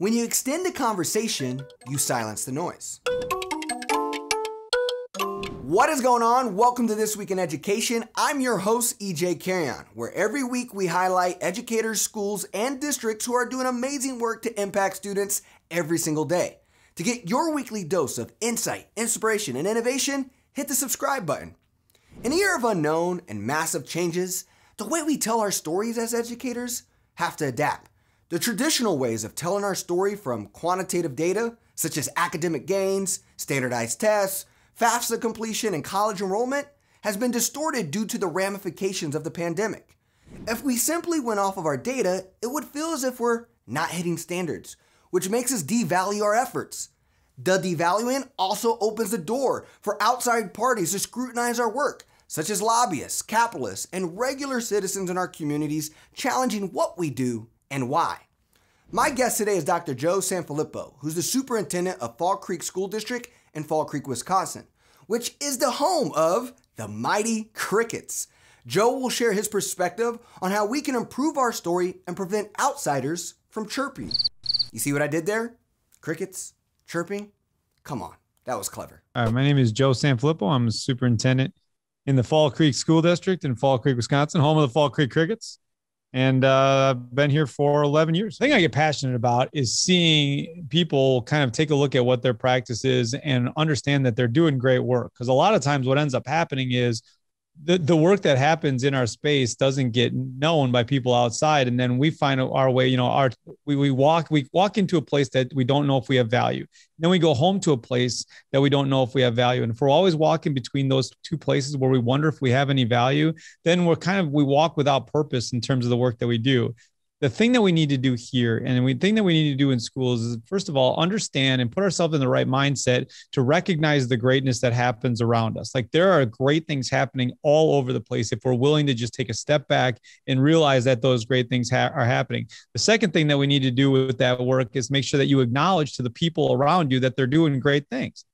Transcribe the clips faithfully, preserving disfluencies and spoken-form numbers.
When you extend the conversation, you silence the noise. What is going on? Welcome to This Week in Education. I'm your host, E J Carrion, where every week we highlight educators, schools, and districts who are doing amazing work to impact students every single day. To get your weekly dose of insight, inspiration, and innovation, hit the subscribe button. In a year of unknown and massive changes, the way we tell our stories as educators have to adapt. The traditional ways of telling our story from quantitative data, such as academic gains, standardized tests, FAFSA completion, and college enrollment, has been distorted due to the ramifications of the pandemic. If we simply went off of our data, it would feel as if we're not hitting standards, which makes us devalue our efforts. The devaluing also opens the door for outside parties to scrutinize our work, such as lobbyists, capitalists, and regular citizens in our communities challenging what we do and why. My guest today is Doctor Joe Sanfilippo, who's the superintendent of Fall Creek School District in Fall Creek, Wisconsin, which is the home of the mighty Crickets. Joe will share his perspective on how we can improve our story and prevent outsiders from chirping. You see what I did there? Crickets, chirping, come on, that was clever. All right, my name is Joe Sanfilippo. I'm a superintendent in the Fall Creek School District in Fall Creek, Wisconsin, home of the Fall Creek Crickets. And uh, I've been here for eleven years. The thing I get passionate about is seeing people kind of take a look at what their practice is and understand that they're doing great work. Because a lot of times what ends up happening is the, the work that happens in our space doesn't get known by people outside. And then we find our way, you know, our, we, we, walk, we walk into a place that we don't know if we have value. And then we go home to a place that we don't know if we have value. And if we're always walking between those two places where we wonder if we have any value, then we're kind of, we walk without purpose in terms of the work that we do. The thing that we need to do here, and the thing that we need to do in schools is, first of all, understand and put ourselves in the right mindset to recognize the greatness that happens around us. Like, there are great things happening all over the place if we're willing to just take a step back and realize that those great things ha- are happening. The second thing that we need to do with that work is make sure that you acknowledge to the people around you that they're doing great things.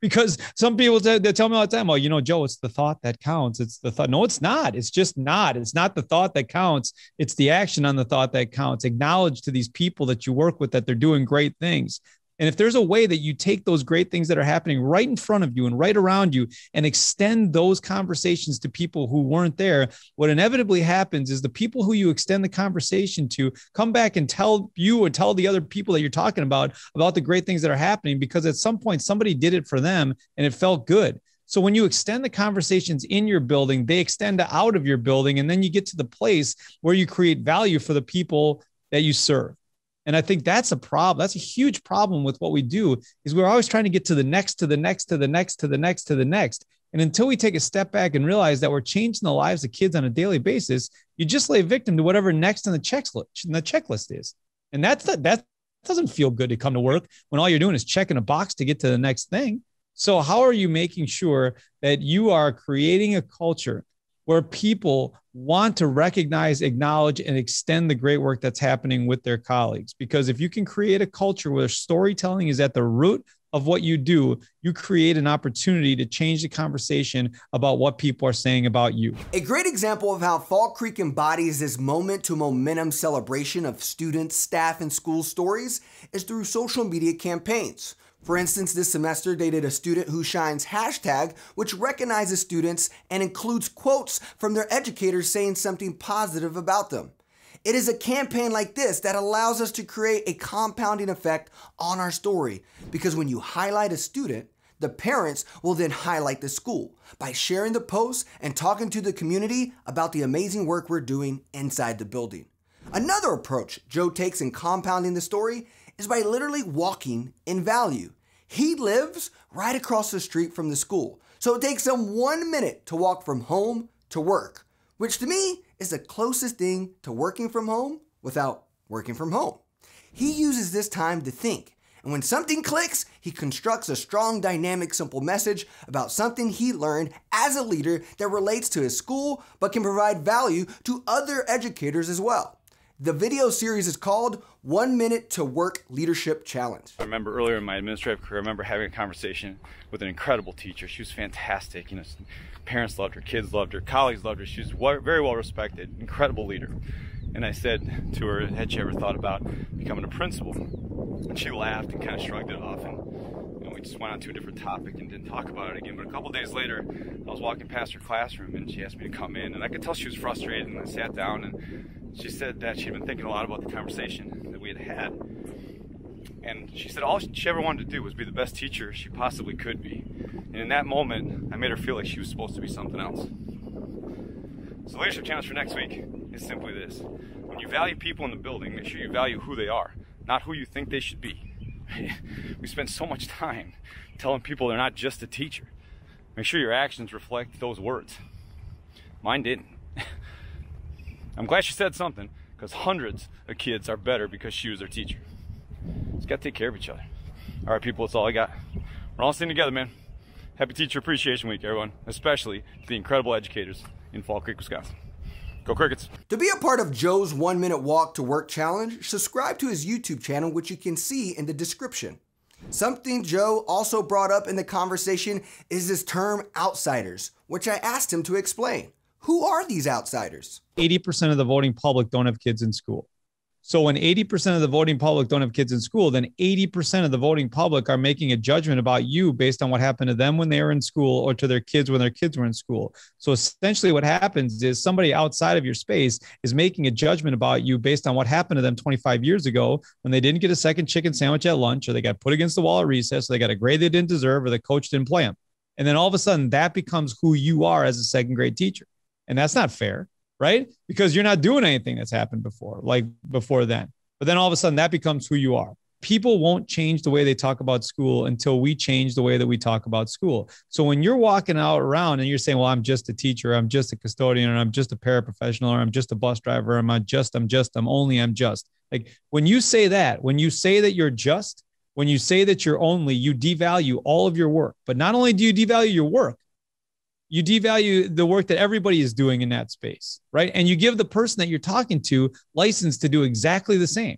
Because some people t- they tell me all the time, oh, you know, Joe, it's the thought that counts. It's the thought. No, it's not. It's just not. It's not the thought that counts. It's the action on the thought that counts. Acknowledge to these people that you work with that they're doing great things. And if there's a way that you take those great things that are happening right in front of you and right around you and extend those conversations to people who weren't there, what inevitably happens is the people who you extend the conversation to come back and tell you or tell the other people that you're talking about about the great things that are happening, because at some point somebody did it for them and it felt good. So when you extend the conversations in your building, they extend out of your building, and then you get to the place where you create value for the people that you serve. And I think that's a problem. That's a huge problem with what we do, is we're always trying to get to the next, to the next, to the next, to the next, to the next. And until we take a step back and realize that we're changing the lives of kids on a daily basis, you just lay victim to whatever next on the checklist, the checklist is. And that's the, that doesn't feel good to come to work when all you're doing is checking a box to get to the next thing. So how are you making sure that you are creating a culture where people want to recognize, acknowledge, and extend the great work that's happening with their colleagues? Because if you can create a culture where storytelling is at the root of what you do, you create an opportunity to change the conversation about what people are saying about you. A great example of how Fall Creek embodies this moment to momentum celebration of students, staff, and school stories is through social media campaigns. For instance, this semester they did a student who shines hashtag, which recognizes students and includes quotes from their educators saying something positive about them. It is a campaign like this that allows us to create a compounding effect on our story, because when you highlight a student, the parents will then highlight the school by sharing the post and talking to the community about the amazing work we're doing inside the building. Another approach Joe takes in compounding the story is by literally walking in value. He lives right across the street from the school, so it takes him one minute to walk from home to work, which to me is the closest thing to working from home without working from home. He uses this time to think, and when something clicks, he constructs a strong, dynamic, simple message about something he learned as a leader that relates to his school, but can provide value to other educators as well. The video series is called One Minute to Work Leadership Challenge. I remember earlier in my administrative career, I remember having a conversation with an incredible teacher. She was fantastic. You know, parents loved her, kids loved her, colleagues loved her. She was very well respected, incredible leader. And I said to her, had she ever thought about becoming a principal? And she laughed and kind of shrugged it off. And we just went on to a different topic and didn't talk about it again. But a couple days later, I was walking past her classroom and she asked me to come in, and I could tell she was frustrated. And I sat down and she said that she'd been thinking a lot about the conversation that we had had. And she said all she ever wanted to do was be the best teacher she possibly could be. And in that moment, I made her feel like she was supposed to be something else. So the leadership challenge for next week is simply this. When you value people in the building, make sure you value who they are, not who you think they should be. We spend so much time telling people they're not just a teacher. Make sure your actions reflect those words. Mine didn't. I'm glad she said something, because hundreds of kids are better because she was their teacher. Just gotta take care of each other. All right, people, that's all I got. We're all sitting together, man. Happy Teacher Appreciation Week, everyone, especially to the incredible educators in Fall Creek, Wisconsin. Go Crickets. To be a part of Joe's One Minute Walk to Work Challenge, subscribe to his YouTube channel, which you can see in the description. Something Joe also brought up in the conversation is this term outsiders, which I asked him to explain. Who are these outsiders? eighty percent of the voting public don't have kids in school. So when eighty percent of the voting public don't have kids in school, then eighty percent of the voting public are making a judgment about you based on what happened to them when they were in school or to their kids when their kids were in school. So essentially what happens is somebody outside of your space is making a judgment about you based on what happened to them twenty-five years ago when they didn't get a second chicken sandwich at lunch, or they got put against the wall at recess, or they got a grade they didn't deserve, or the coach didn't play them. And then all of a sudden that becomes who you are as a second grade teacher. And that's not fair. Right? Because you're not doing anything that's happened before, like before then. But then all of a sudden that becomes who you are. People won't change the way they talk about school until we change the way that we talk about school. So when you're walking out around and you're saying, well, I'm just a teacher, I'm just a custodian, or I'm just a paraprofessional, or I'm just a bus driver, or I'm not just, I'm just, I'm only, I'm just. Like when you say that, when you say that you're just, when you say that you're only, you devalue all of your work. But not only do you devalue your work, you devalue the work that everybody is doing in that space, right? And you give the person that you're talking to license to do exactly the same,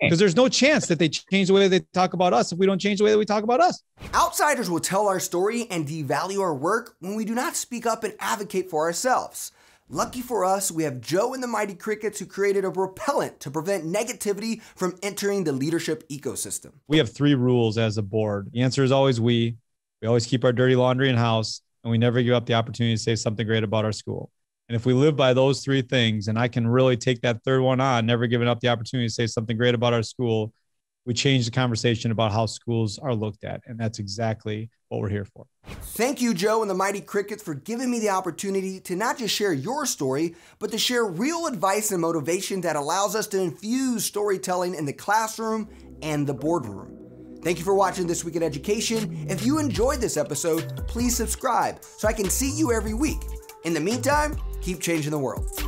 because there's no chance that they change the way they talk about us if we don't change the way that we talk about us. Outsiders will tell our story and devalue our work when we do not speak up and advocate for ourselves. Lucky for us, we have Joe and the Mighty Crickets, who created a repellent to prevent negativity from entering the leadership ecosystem. We have three rules as a board. The answer is always we. We always keep our dirty laundry in-house. And we never give up the opportunity to say something great about our school. And if we live by those three things, and I can really take that third one on, never giving up the opportunity to say something great about our school, we change the conversation about how schools are looked at. And that's exactly what we're here for. Thank you, Joe and the Mighty Crickets, for giving me the opportunity to not just share your story, but to share real advice and motivation that allows us to infuse storytelling in the classroom and the boardroom. Thank you for watching This Week in Education. If you enjoyed this episode, please subscribe so I can see you every week. In the meantime, keep changing the world.